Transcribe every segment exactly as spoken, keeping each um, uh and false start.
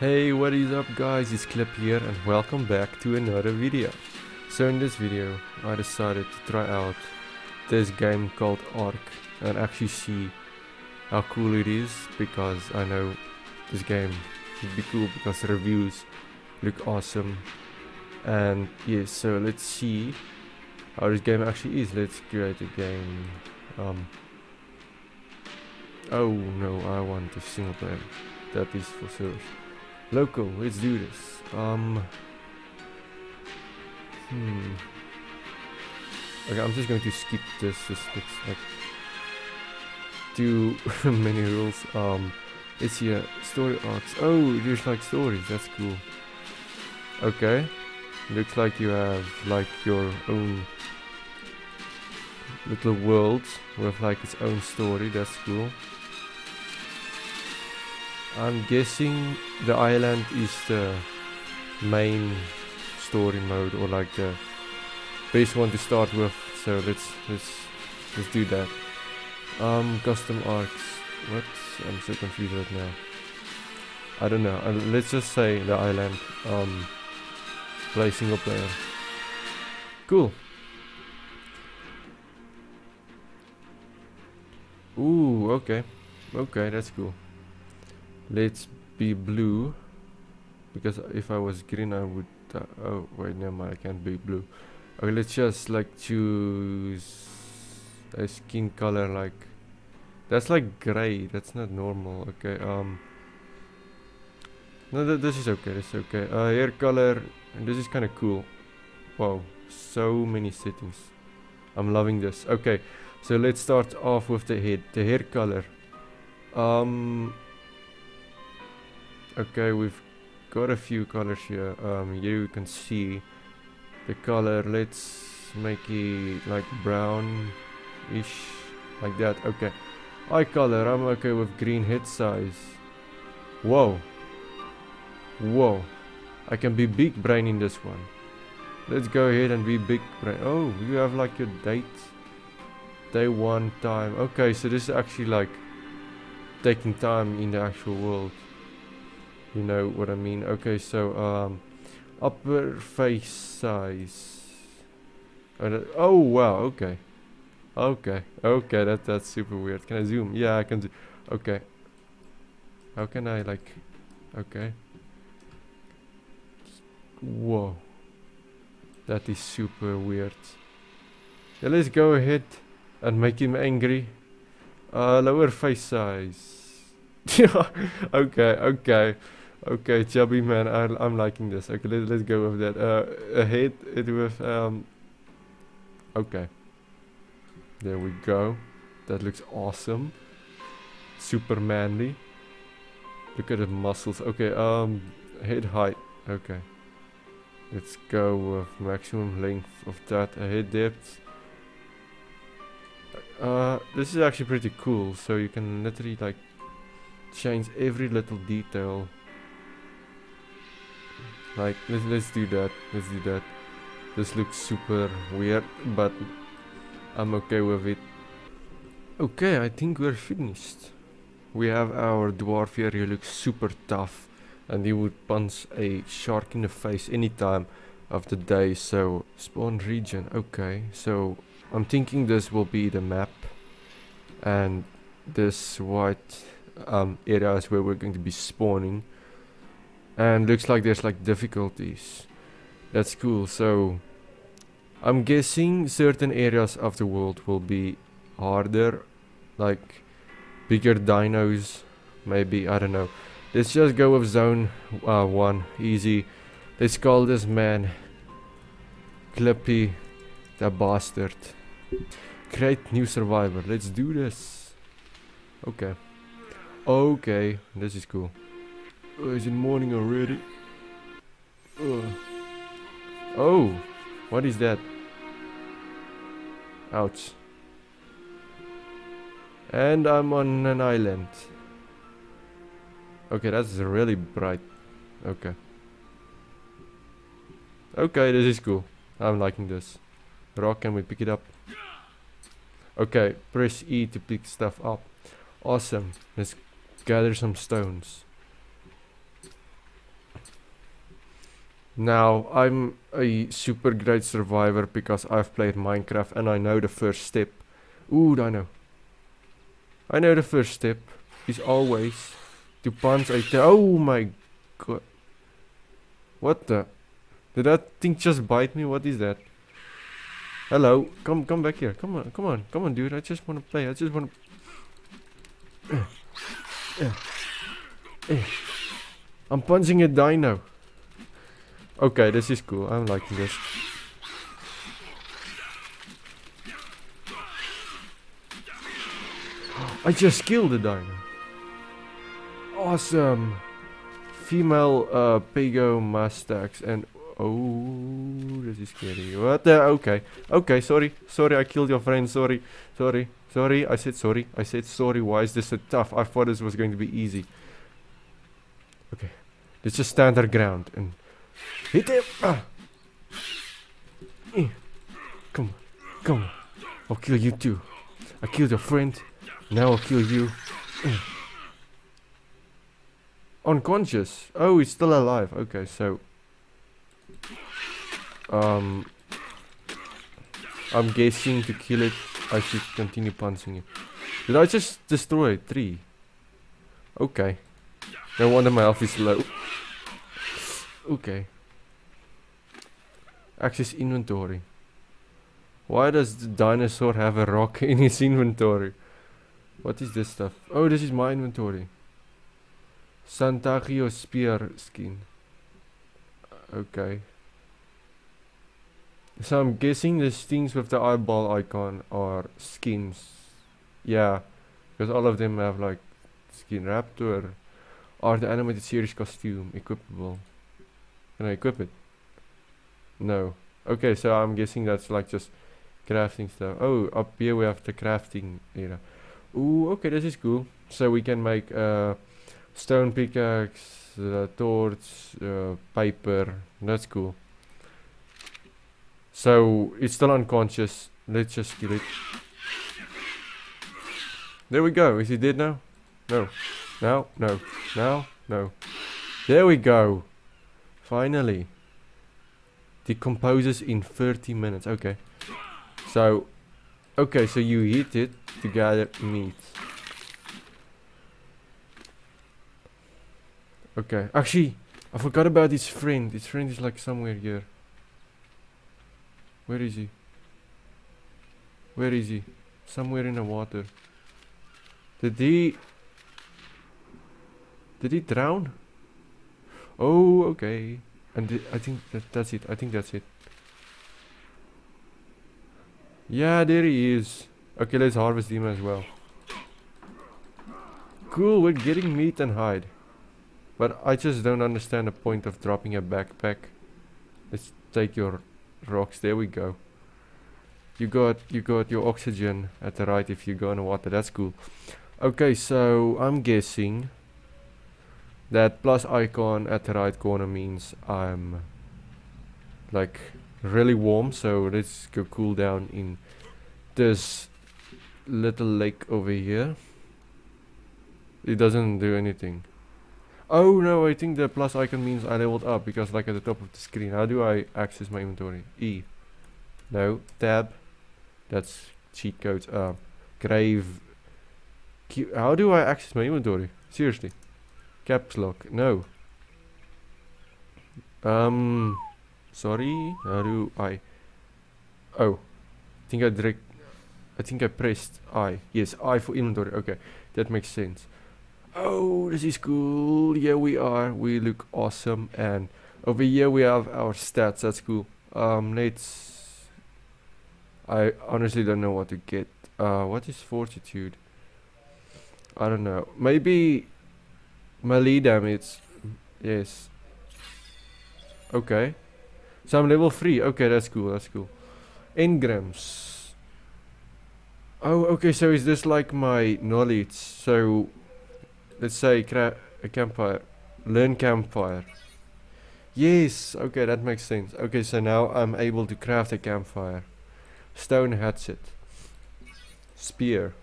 Hey, what is up guys, it's Clip here and welcome back to another video. So in this video I decided to try out this game called Ark and actually see how cool it is, because I know this game would be cool because the reviews look awesome. And yes, yeah, so let's see how this game actually is. Let's create a game. Um, oh no, I want a single player. That is for sure. Local, let's do this. Um, hmm. Okay, I'm just going to skip this. This looks like too many rules. Um, it's here, story arcs. Oh, there's like stories. That's cool. Okay. Looks like you have like your own little world with like its own story. That's cool. I'm guessing the island is the main story mode, or like the base one to start with. So let's let's let's do that. Um, custom arcs. What? I'm so confused right now. I don't know. Uh, let's just say the island. Um. Play single player. Cool. Ooh, okay. Okay, that's cool. Let's be blue. Because if I was green I would... Uh, oh, wait, never mind, I can't be blue. Okay, let's just like choose a skin color like... That's like grey, that's not normal. Okay, um... No, th this is okay, this is okay. Uh, hair color, this is kind of cool. Wow, so many settings. I'm loving this. Okay, so let's start off with the head, the hair color. Um, okay, we've got a few colors here. Um, here you can see the color. Let's make it like brown-ish, like that. Okay, eye color, I'm okay with green. Head size. Whoa. Whoa, I can be big brain in this one. Let's go ahead and be big brain. Oh, you have like your date, day one time. Okay, so this is actually like taking time in the actual world, you know what I mean. Okay, so um upper face size, oh, oh wow, okay okay okay that that's super weird. Can I zoom? Yeah, I can. Okay, how can I like... okay. Whoa, that is super weird. Yeah, let's go ahead and make him angry. Uh, lower face size. okay, okay, okay, chubby man. I, I'm liking this. Okay, let, let's go with that. Uh, hit it with um. Okay, there we go. That looks awesome. Super manly. Look at the muscles. Okay, um, head height. Okay. Let's go with maximum length of that, a head depth. Uh, this is actually pretty cool, so you can literally like change every little detail. Like, let's, let's do that, let's do that. This looks super weird, but I'm okay with it. Okay, I think we're finished. We have our dwarf here, he looks super tough. And he would punch a shark in the face any time of the day. So spawn region, okay. So I'm thinking this will be the map, and this white um, area is where we're going to be spawning. And looks like there's like difficulties. That's cool. So I'm guessing certain areas of the world will be harder, like bigger dinos, maybe, I don't know. Let's just go with zone uh, one, easy. Let's call this man Clippy the Bastard. Create new survivor. Let's do this. Okay. Okay, this is cool. Oh, is it morning already? Ugh. Oh, what is that? Ouch. And I'm on an island. Okay, that's really bright. Okay. Okay, this is cool. I'm liking this. Rock, can we pick it up? Okay, press E to pick stuff up. Awesome. Let's gather some stones. Now, I'm a super great survivor because I've played Minecraft and I know the first step. Ooh, I know. I know the first step is always to punch a... Oh my god. What the? Did that thing just bite me? What is that? Hello. Come come back here. Come on. Come on. Come on, dude. I just want to play. I just want to... I'm punching a dino. Okay, this is cool. I'm liking this. I just killed the dino. Awesome. Female uh, Pego Mustax and... Oh, this is scary. What the? Okay. Okay, sorry. Sorry, I killed your friend. Sorry. Sorry. Sorry. I said sorry. I said sorry. Why is this so tough? I thought this was going to be easy. Okay. Let's just stand our ground and... Hit him! Ah. Come on, come on. I'll kill you too. I killed your friend. Now I'll kill you. Unconscious. Oh, he's still alive. Okay, so. Um. I'm guessing to kill it, I should continue punching it. Did I just destroy it? Three. Okay. No wonder my health is low. Okay. Access inventory. Why does the dinosaur have a rock in his inventory? What is this stuff? Oh, this is my inventory. Santagio spear skin. Okay. So I'm guessing these things with the eyeball icon are skins. Yeah. Because all of them have like skin. Raptor. Or the animated series costume. Equipable. Can I equip it? No. Okay, so I'm guessing that's like just crafting stuff. Oh, up here we have the crafting area. Ooh, okay, this is cool. So we can make uh, stone pickaxe, uh, torch, uh, paper. That's cool. So it's still unconscious. Let's just kill it. There we go. Is he dead now? No. Now? No. Now? No. There we go. Finally, decomposes in thirty minutes. Okay, so okay, so you heat it to gather meat. Okay, actually, I forgot about his friend. His friend is like somewhere here. Where is he? Where is he? Somewhere in the water. Did he? Did he drown? Oh, okay. And th I think that that's it. I think that's it. Yeah, there he is. Okay, let's harvest him as well. Cool, we're getting meat and hide. But I just don't understand the point of dropping a backpack. Let's take your rocks. There we go. You got, you got your oxygen at the right if you go in the water. That's cool. Okay, so I'm guessing... that plus icon at the right corner means I'm like really warm, so let's go cool down in this little lake over here. It doesn't do anything. Oh no, I think the plus icon means I leveled up because like at the top of the screen. How do I access my inventory? E. No, tab. That's cheat codes. Uh, grave. Q. How do I access my inventory? Seriously. Caps lock, no. Um, sorry, how do I? Oh, I think I direct, I think I pressed I. Yes, I for inventory. Okay, that makes sense. Oh, this is cool. Yeah, we are. We look awesome. And over here we have our stats. That's cool. Um, let's. I honestly don't know what to get. Uh, what is fortitude? I don't know. Maybe. Melee damage, yes. Okay, so I'm level three. Okay, that's cool. That's cool. Engrams. Oh, okay. So is this like my knowledge? So, let's say cra a campfire. Learn campfire. Yes. Okay, that makes sense. Okay, so now I'm able to craft a campfire. Stone hatchet. Spear.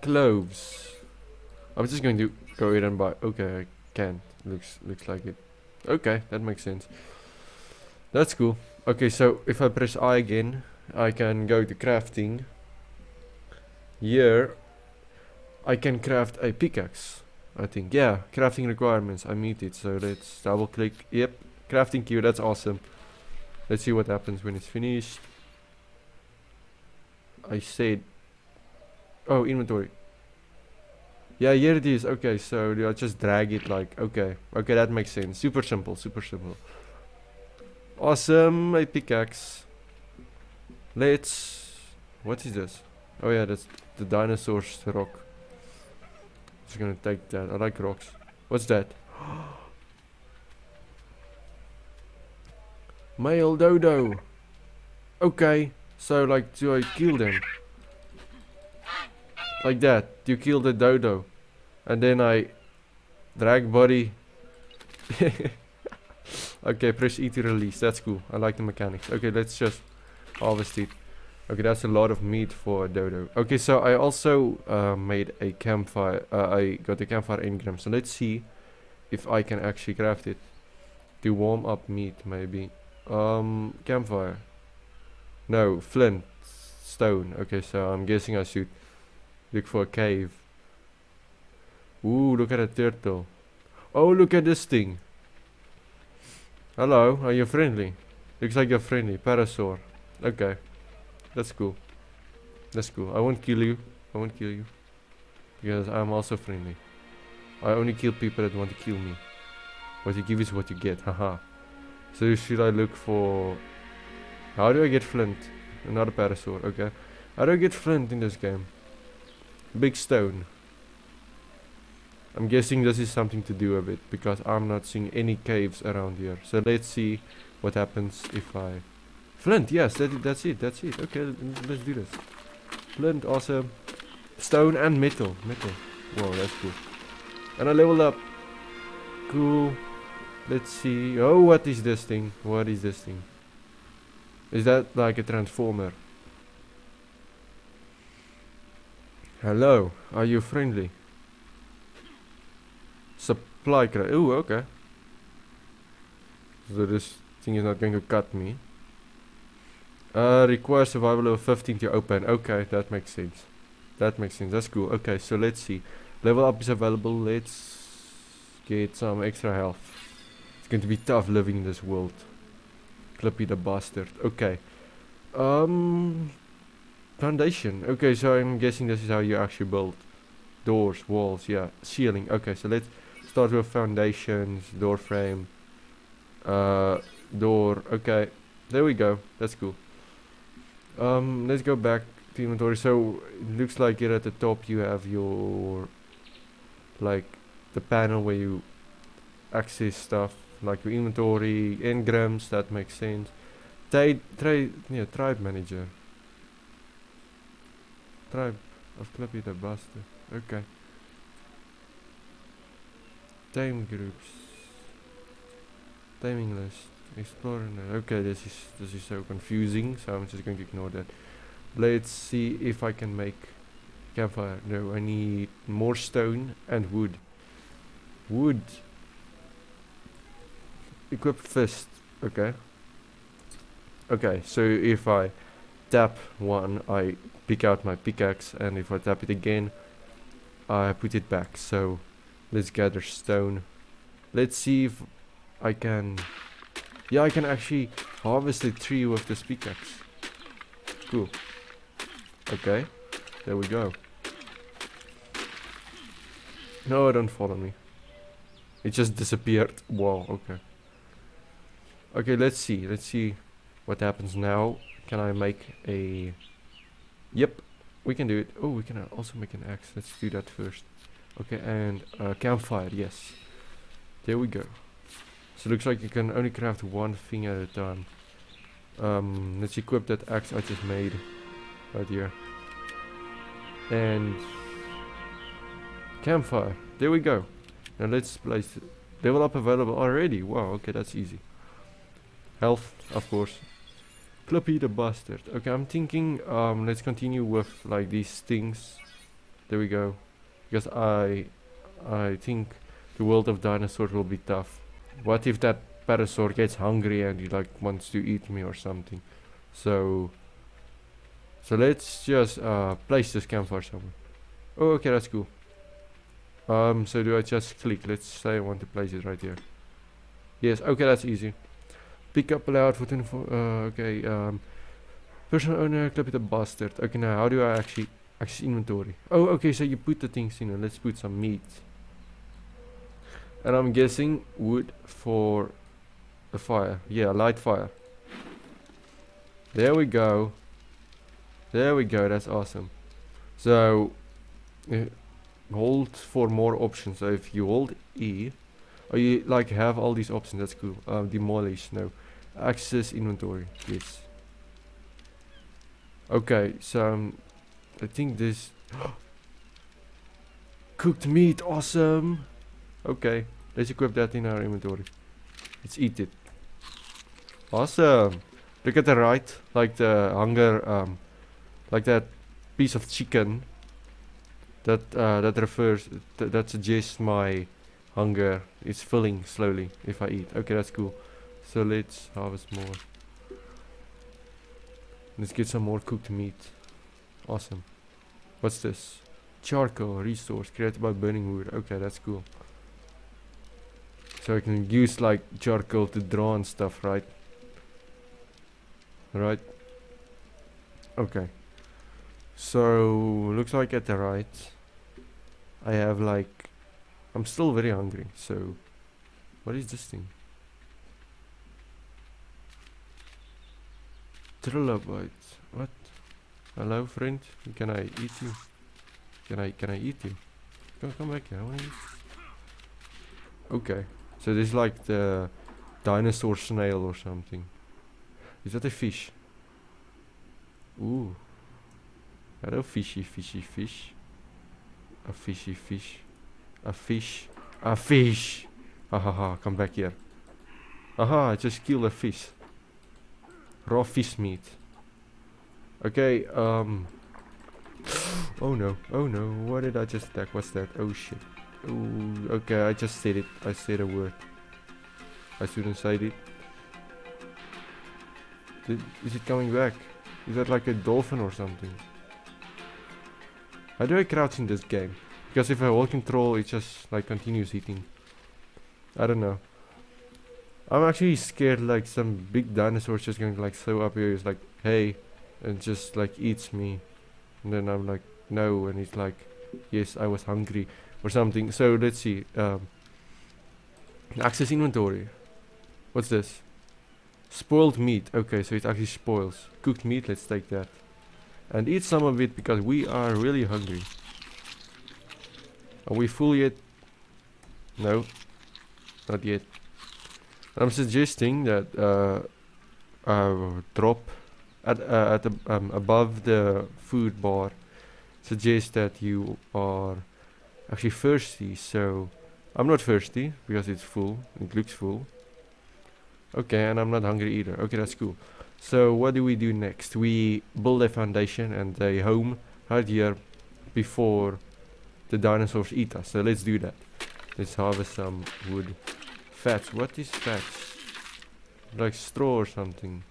Cloves. I'm just going to go in and buy. Okay, I can't. Looks looks like it. Okay, that makes sense. That's cool. Okay, so if I press I again, I can go to crafting. Here, I can craft a pickaxe, I think. Yeah, crafting requirements. I meet it, so let's double click. Yep, crafting queue. That's awesome. Let's see what happens when it's finished. I said... Oh, inventory. Yeah, here it is. Okay, so I just drag it like... Okay, okay, that makes sense. Super simple, super simple. Awesome, a pickaxe. Let's... What is this? Oh yeah, that's the dinosaur's rock. I'm just gonna take that. I like rocks. What's that? Male dodo. Okay, so like, do I kill them? Like that. You kill the dodo. And then I... Drag body. Okay, press E to release. That's cool. I like the mechanics. Okay, let's just harvest it. Okay, that's a lot of meat for a dodo. Okay, so I also uh, made a campfire. Uh, I got a campfire engram. So let's see if I can actually craft it. To warm up meat, maybe. Um, campfire. No, flint. Stone. Okay, so I'm guessing I should look for a cave. Ooh, look at a turtle. Oh, look at this thing. Hello, are you friendly? Looks like you're friendly. Parasaur. Okay. That's cool. That's cool. I won't kill you. I won't kill you. Because I'm also friendly. I only kill people that want to kill me. What you give is what you get. Haha. So should I look for... How do I get flint? Another Parasaur. Okay. How do I get flint in this game? Big stone. I'm guessing this is something to do with it, because I'm not seeing any caves around here. So let's see what happens if I... Flint, yes, that, that's it, that's it. Okay, let's do this. Flint, awesome. Stone and metal, metal. Wow, that's cool. And I leveled up. Cool. Let's see. Oh, what is this thing? What is this thing? Is that like a transformer? Hello, are you friendly? Supply crate. Ooh, okay. So this thing is not going to cut me. Uh, requires survival level fifteen to open. Okay, that makes sense. That makes sense. That's cool. Okay, so let's see. Level up is available. Let's get some extra health. It's going to be tough living in this world. Clippy the bastard. Okay. Um, foundation. Okay, so I'm guessing this is how you actually build doors, walls. Yeah, ceiling. Okay, so let's... Start with foundations, door frame, uh, door. Okay, there we go. That's cool. Um, let's go back to inventory. So it looks like here at the top you have your, like, the panel where you access stuff, like your inventory, engrams. That makes sense. Trade, trade, yeah, tribe manager. Tribe of Clippy the bastard. Okay. Tame groups, taming list, exploring. Okay, this is this is so confusing, so I'm just going to ignore that. Let's see if I can make campfire. No, I need more stone and wood. Wood. Equip fist. Okay. Okay, so if I tap one, I pick out my pickaxe, and if I tap it again, I put it back. So. Let's gather stone. Let's see if I can... Yeah, I can actually harvest a tree with this pickaxe. Cool. Okay. There we go. No, don't follow me. It just disappeared. Wow, okay. Okay, let's see. Let's see what happens now. Can I make a... Yep, we can do it. Oh, we can also make an axe. Let's do that first. Okay, and uh, campfire, yes. There we go. So it looks like you can only craft one thing at a time. Um, let's equip that axe I just made right here. And campfire, there we go. Now let's place it. Level up available already. Wow, okay, that's easy. Health, of course. Clippy the bastard. Okay, I'm thinking um, let's continue with like these things. There we go. Because I, I think the world of dinosaurs will be tough. What if that Parasaur gets hungry and he like wants to eat me or something? So, so let's just uh, place this campfire somewhere. Oh, okay, that's cool. Um, so do I just click? Let's say I want to place it right here. Yes, okay, that's easy. Pick up allowed for twenty-four. Uh, okay, um, personal owner, Clippy the bastard. Okay, now how do I actually access inventory? Oh, okay, so you put the things in, and let's put some meat. And I'm guessing wood for the fire. Yeah, light fire. There we go. There we go. That's awesome. So uh, hold for more options. So if you hold E, or you like have all these options. That's cool. Um, demolish. No. Access inventory. Yes. Okay. So um, I think this cooked meat. Awesome. Okay, let's equip that in our inventory. Let's eat it. Awesome. Look at the right, like the hunger, um, like that piece of chicken. That uh, that refers, th that suggests my hunger is filling slowly if I eat. Okay, that's cool. So let's harvest more. Let's get some more cooked meat. Awesome. What's this? Charcoal resource created by burning wood. Okay, that's cool. So I can use like charcoal to draw and stuff, right? Right? Okay. So, looks like at the right, I have like... I'm still very hungry, so... What is this thing? Trilobite. What? Hello, friend? Can I eat you? Can I, can I eat you? Come, come back here, I wanna eat you. Okay. So this is like the dinosaur snail or something. Is that a fish? Ooh. Hello fishy fishy fish. A fishy fish. A fish. A fish! Ha ha ha, come back here. Aha, I just killed a fish. Raw fish meat. Okay, um... oh no, oh no, what did I just attack? What's that? Oh shit. Ooh, okay, I just said it. I said a word. I shouldn't say it. Did, is it coming back? Is that like a dolphin or something? How do I crouch in this game? Because if I hold control, it just like continues eating. I don't know. I'm actually scared like some big dinosaur is just going to like throw up here. It's like, hey, and just like eats me. And then I'm like, no, and it's like, yes, I was hungry. Or something. So let's see. Um, access inventory. What's this? Spoiled meat. Okay, so it actually spoils. Cooked meat. Let's take that and eat some of it because we are really hungry. Are we full yet? No, not yet. I'm suggesting that uh, uh, drop at uh, at the, um, above the food bar suggests that you are actually thirsty, so I'm not thirsty because it's full. It looks full. Okay, and I'm not hungry either. Okay, that's cool. So what do we do next? We build a foundation and a home right here before the dinosaurs eat us. So let's do that. Let's harvest some wood. Fats. What is fats? Like straw or something.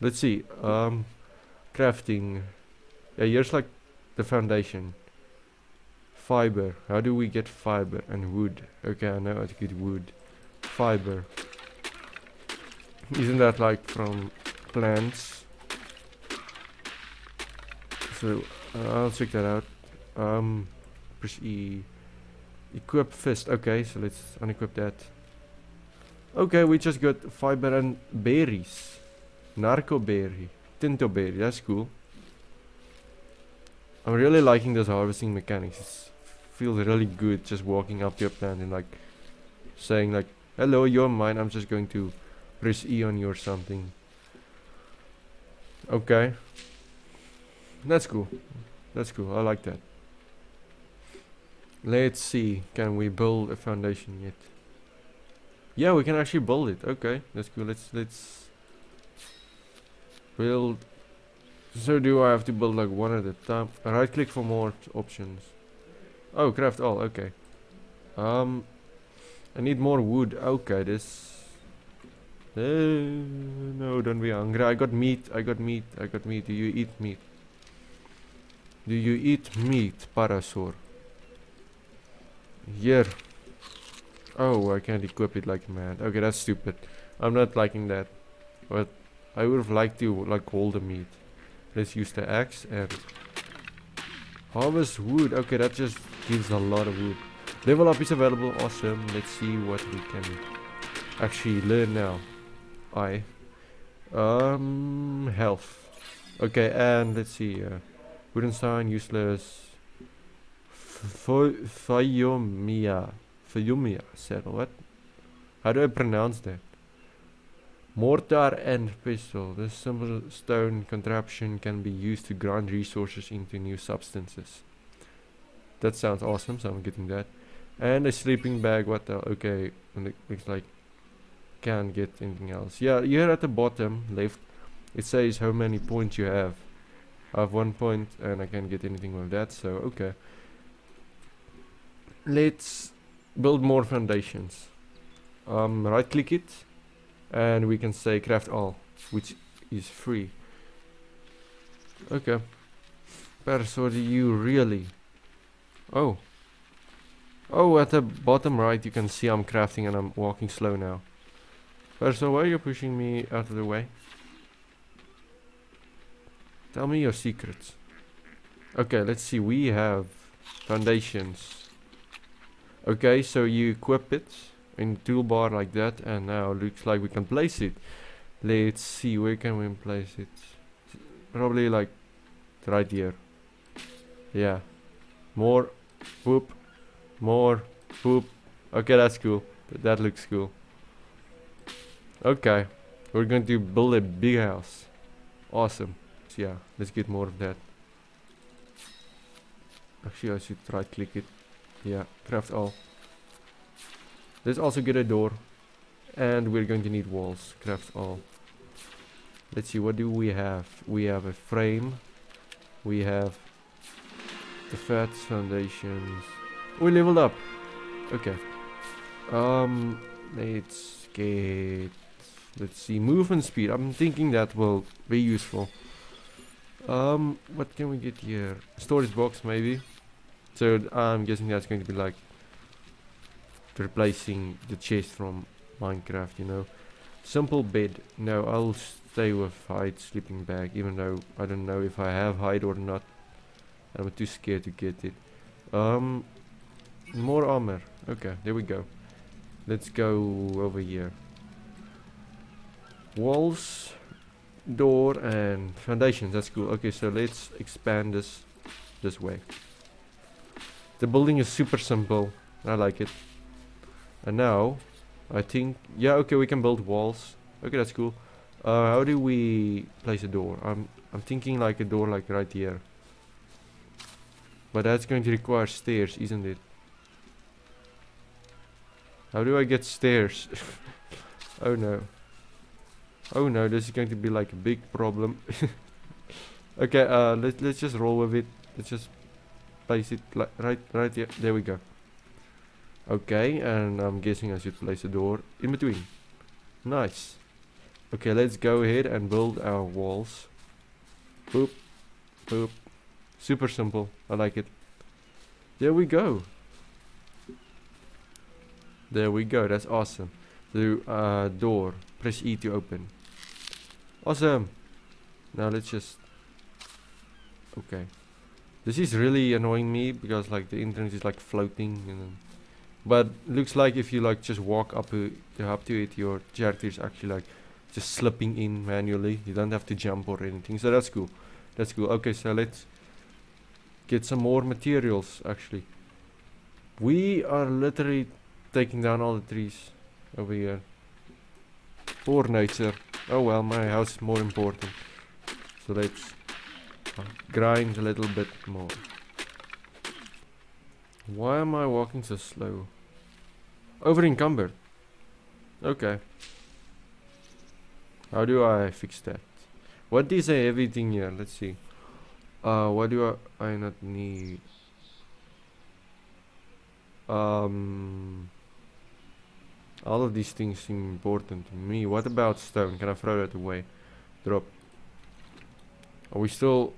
Let's see. Um, crafting. Yeah, here's like the foundation. Fiber. How do we get fiber and wood? Okay, I know how to get wood. Fiber. Isn't that like from plants? So uh, I'll check that out. Um, press E. Equip fist. Okay, so let's unequip that. Okay, we just got fiber and berries. Narcoberry. Tintoberry. That's cool. I'm really liking this harvesting mechanics. It's feels really good just walking up to your plant and like saying like, hello, you're mine, I'm just going to press E on you or something. Okay, that's cool, that's cool, I like that. Let's see, can we build a foundation yet? Yeah, we can actually build it. Okay, that's cool. Let's let's build. So do I have to build like one at a time? Right click for more options. Oh, craft all. Okay. Um, I need more wood. Okay, this... Uh, no, don't be hungry. I got meat. I got meat. I got meat. Do you eat meat? Do you eat meat, Parasaur? Here. Oh, I can't equip it like a man. Okay, that's stupid. I'm not liking that. But I would have liked to like hold the meat. Let's use the axe and harvest wood. Okay, that just gives a lot of wood. Level up is available. Awesome. Let's see what we can actually learn now. I um health. Okay, and let's see. Uh, wooden sign useless. Fayomia. Fayomia saddle. What? How do I pronounce that? Mortar and pestle. This simple stone contraption can be used to grind resources into new substances. That sounds awesome, so I'm getting that. And a sleeping bag. What the? Okay, and it looks like can't get anything else. Yeah, here at the bottom left, it says how many points you have. I have one point, and I can't get anything with that. So okay, let's build more foundations. Um, right-click it. And we can say craft all, which is free. Okay. Parasaur, do you really? Oh. Oh, at the bottom right you can see I'm crafting and I'm walking slow now. Parasaur, why are you pushing me out of the way? Tell me your secrets. Okay, let's see. We have foundations. Okay, so you equip it in the toolbar like that, and now looks like we can place it. Let's see, where can we place it? Probably like right here. Yeah, more whoop, more whoop. Okay, that's cool. That looks cool. Okay, we're going to build a big house. Awesome. So yeah, let's get more of that. Actually, I should right click it. Yeah, craft all. Let's also get a door, and we're going to need walls. Craft all. Let's see, what do we have? We have a frame. We have the fat foundations. We leveled up. Okay. Um, let's get. Let's see, movement speed. I'm thinking that will be useful. Um, what can we get here? Storage box maybe. So I'm guessing that's going to be like replacing the chest from Minecraft, you know. Simple bed. No, I'll stay with hide sleeping bag, even though I don't know if I have hide or not. I'm too scared to get it. Um, more armor. Okay, there we go. Let's go over here. Walls, door, and foundations. That's cool. Okay, so let's expand this this way. The building is super simple. I like it. And now, I think, yeah, okay, we can build walls. Okay, that's cool. Uh, how do we place a door? I'm, I'm thinking like a door, like right here. But that's going to require stairs, isn't it? How do I get stairs? Oh no. Oh no, this is going to be like a big problem. Okay, uh, let, let's just roll with it. Let's just place it like right, right here. There we go. Okay, and I'm guessing I should place a door in between. Nice. Okay, let's go ahead and build our walls. Boop. Boop. Super simple. I like it. There we go. There we go. That's awesome. So, uh, door. Press E to open. Awesome. Now let's just... Okay. This is really annoying me because like the entrance is like floating and then... But looks like if you like just walk up to, up to it, your character is actually like just slipping in manually. You don't have to jump or anything. So that's cool. That's cool. Okay, so let's get some more materials actually. We are literally taking down all the trees over here. Poor nature. Oh well, my house is more important. So let's grind a little bit more. Why am I walking so slow? Over encumbered. Okay. How do I fix that? What is a heavy thing here? Let's see. Uh, what do I, I not need? Um, All of these things seem important to me. What about stone? Can I throw that away? Drop. Are we still...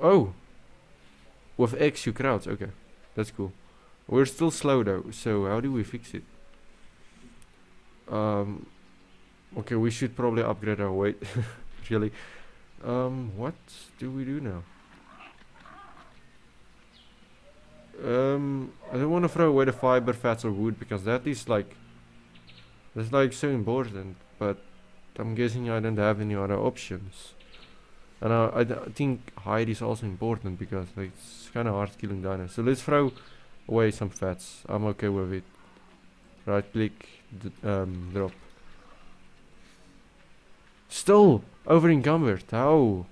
Oh! With X you crouch. Okay. That's cool. We're still slow though. So how do we fix it? Um... Okay, we should probably upgrade our weight. Really. Um, what do we do now? Um, I don't want to throw away the fiber, fats or wood because that is like... That's like so important. But I'm guessing I don't have any other options. And I, I, I think hide is also important because like, it's kind of hard killing dinosaurs. So let's throw away some fats. I'm okay with it. Right click, d um, drop. Still over encumbered. How?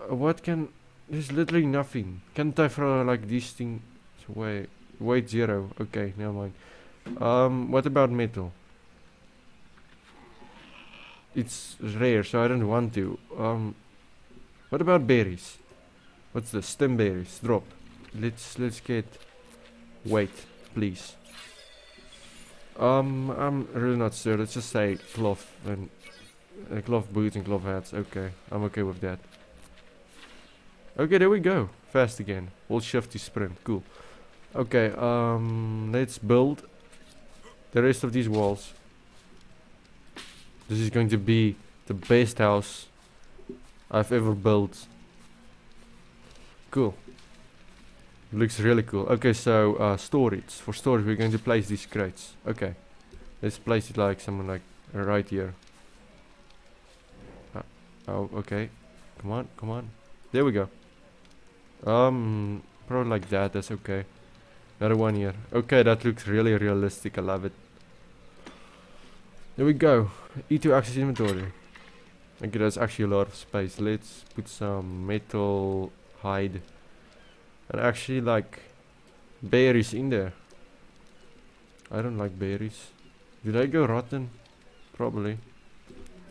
Uh, what can... There's literally nothing. Can't I throw like these things away? Weight zero. Okay, never mind. Um, what about metal? It's rare, so I don't want to. Um, what about berries? What's the stem berries? Drop. Let's let's get weight, please. Um, I'm really not sure. Let's just say cloth and uh, cloth boots and cloth hats. Okay, I'm okay with that. Okay, there we go. Fast again. All shifty sprint. Cool. Okay, um, let's build the rest of these walls. This is going to be the best house I've ever built. Cool. Looks really cool. Okay, so uh, storage. For storage, we're going to place these crates. Okay. Let's place it like someone like right here. Uh, oh, okay. Come on, come on. There we go. Um, probably like that, that's okay. Another one here. Okay, that looks really realistic, I love it. There we go. E two access inventory. Okay, that's actually a lot of space. Let's put some metal, hide, and actually like berries in there. I don't like berries. Did I go rotten? Probably.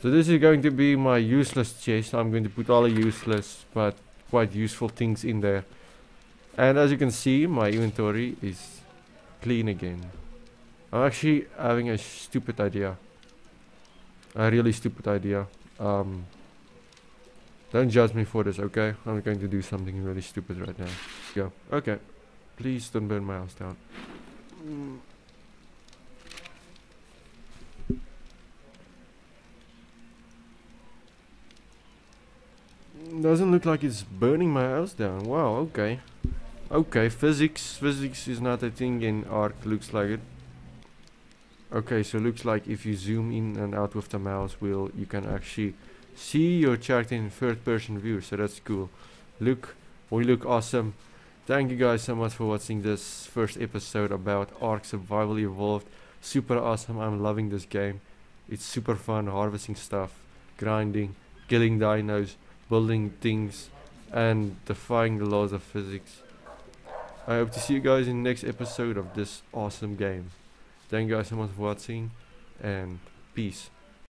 So this is going to be my useless chest. I'm going to put all the useless but quite useful things in there. And as you can see, my inventory is clean again. I'm actually having a stupid idea. A really stupid idea. Um, don't judge me for this, okay? I'm going to do something really stupid right now. Go. Okay. Please don't burn my house down. Mm. Doesn't look like it's burning my house down. Wow, okay. Okay, physics. Physics is not a thing in Ark, looks like it. Okay, so looks like if you zoom in and out with the mouse wheel, you can actually see your character in third person view, so that's cool. Look, we look awesome. Thank you guys so much for watching this first episode about Ark Survival Evolved. Super awesome, I'm loving this game. It's super fun, harvesting stuff, grinding, killing dinos, building things and defying the laws of physics. I hope to see you guys in the next episode of this awesome game. Thank you guys so much for watching and peace.